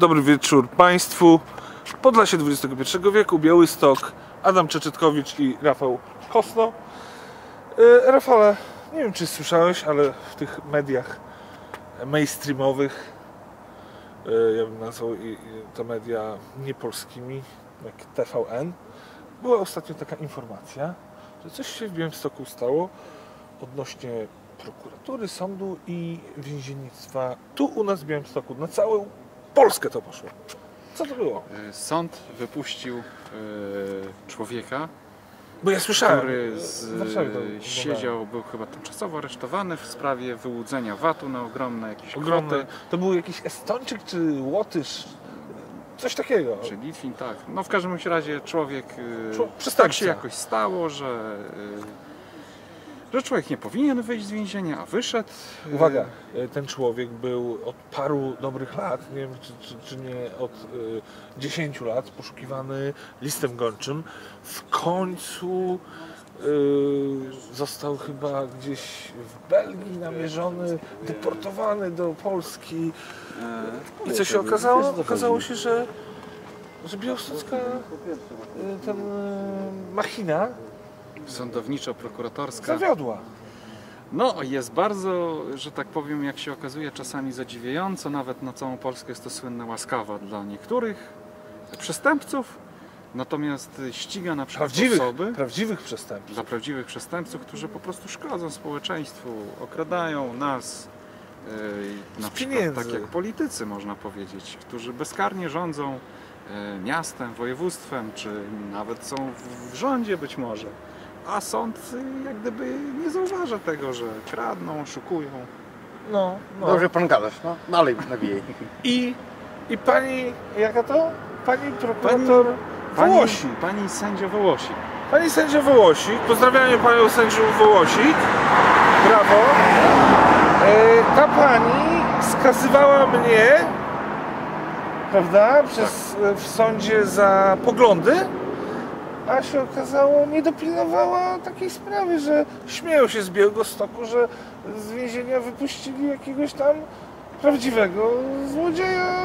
Dobry wieczór Państwu. Podlasie XXI wieku, Białystok, Adam Czeczetkowicz i Rafał Kosno. Rafale, nie wiem czy słyszałeś, ale w tych mediach mainstreamowych, ja bym nazwał te media niepolskimi, jak TVN, była ostatnio taka informacja, że coś się w Białymstoku stało odnośnie prokuratury, sądu i więziennictwa. Tu u nas w Białymstoku, na całą Polskę to poszło. Co to było? Sąd wypuścił człowieka, bo ja słyszałem, który siedział, był chyba tymczasowo aresztowany w sprawie wyłudzenia VAT-u na ogromne jakieś kwoty. To był jakiś Estończyk czy Łotysz? Coś takiego. Czy Litwin, tak. No w każdym razie człowiek, tak się jakoś stało, że człowiek nie powinien wyjść z więzienia, a wyszedł. Uwaga, ten człowiek był od paru dobrych lat, nie wiem czy nie od 10 lat, poszukiwany listem gończym. W końcu został chyba gdzieś w Belgii namierzony, deportowany do Polski. I co się okazało? Okazało się, że białostocka machina sądowniczo-prokuratorska zawiodła. No, jest bardzo, że tak powiem, jak się okazuje, czasami zadziwiająco, nawet na całą Polskę jest to słynna łaskawa dla niektórych przestępców, natomiast ściga na przykład prawdziwych przestępców. Dla prawdziwych przestępców, którzy po prostu szkodzą społeczeństwu, okradają nas, na przykład tak jak politycy, można powiedzieć, którzy bezkarnie rządzą miastem, województwem, czy nawet są w rządzie być może, a sąd jak gdyby nie zauważa tego, że kradną, oszukują. No. Dobrze pan gadasz, no dalej nawijaj. I pani, jaka to? Pani prokurator Wołosik. Pani sędzia Wołosik. Pani sędzia Wołosik, pozdrawiamy panią sędzią Wołosik, brawo. Ta pani skazywała mnie, prawda, w sądzie za poglądy, a się okazało, nie dopilnowała takiej sprawy, że śmieją się z Białegostoku, że z więzienia wypuścili jakiegoś tam prawdziwego złodzieja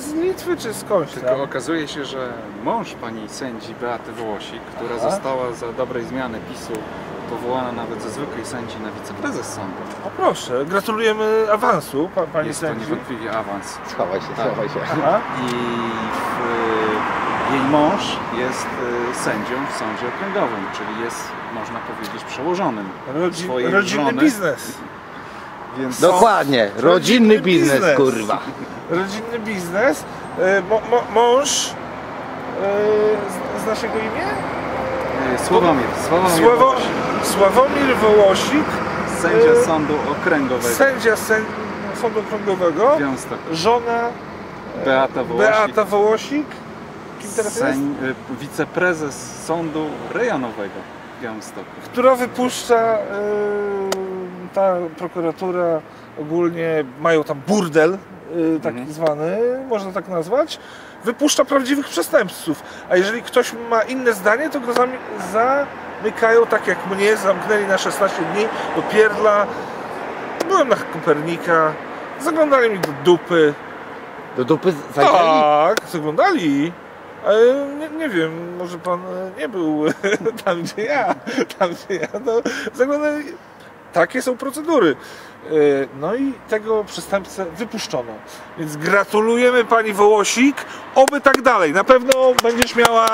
z Litwy czy skądś. Tylko okazuje się, że mąż pani sędzi Beaty Wołosik, która została za dobrej zmiany PiS-u powołana nawet ze zwykłej sędzi na wiceprezes sądu. O proszę, gratulujemy awansu, pani sędzi. Jest to niewątpliwie awans. Schowaj się. Jej mąż jest sędzią w sądzie okręgowym, czyli jest, można powiedzieć, przełożonym swojej rodzinny żony. Biznes. Więc dokładnie, rodzinny biznes, kurwa. Rodzinny biznes. Mąż z naszego imienia? Sławomir Wołosik. Sędzia sądu okręgowego. Sędzia sądu okręgowego. Żona Beata Wołosik. Wiceprezes sądu rejonowego w Białymstoku. Która wypuszcza, ta prokuratura ogólnie, mają tam burdel taki zwany, można tak nazwać, wypuszcza prawdziwych przestępców. A jeżeli ktoś ma inne zdanie, to go zamykają, tak jak mnie zamknęli na 16 dni do pierdla. Byłem na Kopernika, zaglądali mi do dupy. Do dupy zaglądali? Tak, zaglądali. Nie wiem, może pan nie był tam, gdzie ja. No, zaglądam, takie są procedury. No i tego przestępcę wypuszczono. Więc gratulujemy pani Wołosik. Oby tak dalej. Na pewno będziesz miała